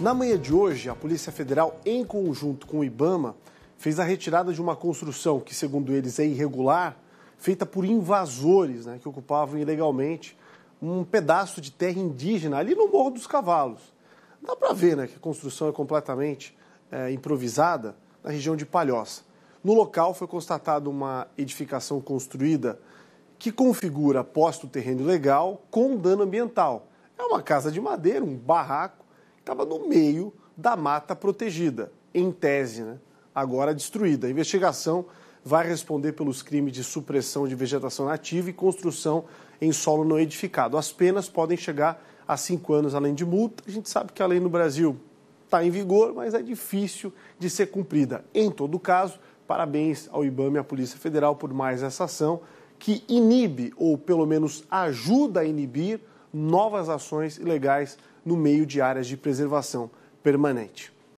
Na manhã de hoje, a Polícia Federal, em conjunto com o IBAMA, fez a retirada de uma construção que, segundo eles, é irregular, feita por invasores, né, que ocupavam ilegalmente um pedaço de terra indígena ali no Morro dos Cavalos. Dá para ver, né, que a construção é completamente improvisada na região de Palhoça. No local foi constatada uma edificação construída que configura posto terreno ilegal com dano ambiental. É uma casa de madeira, um barraco, que estava no meio da mata protegida, em tese, né, agora destruída. A investigação vai responder pelos crimes de supressão de vegetação nativa e construção em solo não edificado. As penas podem chegar a 5 anos, além de multa. A gente sabe que a lei no Brasil está em vigor, mas é difícil de ser cumprida. Em todo caso, parabéns ao IBAMA e à Polícia Federal por mais essa ação, que inibe, ou pelo menos ajuda a inibir, novas ações ilegais no meio de áreas de preservação permanente.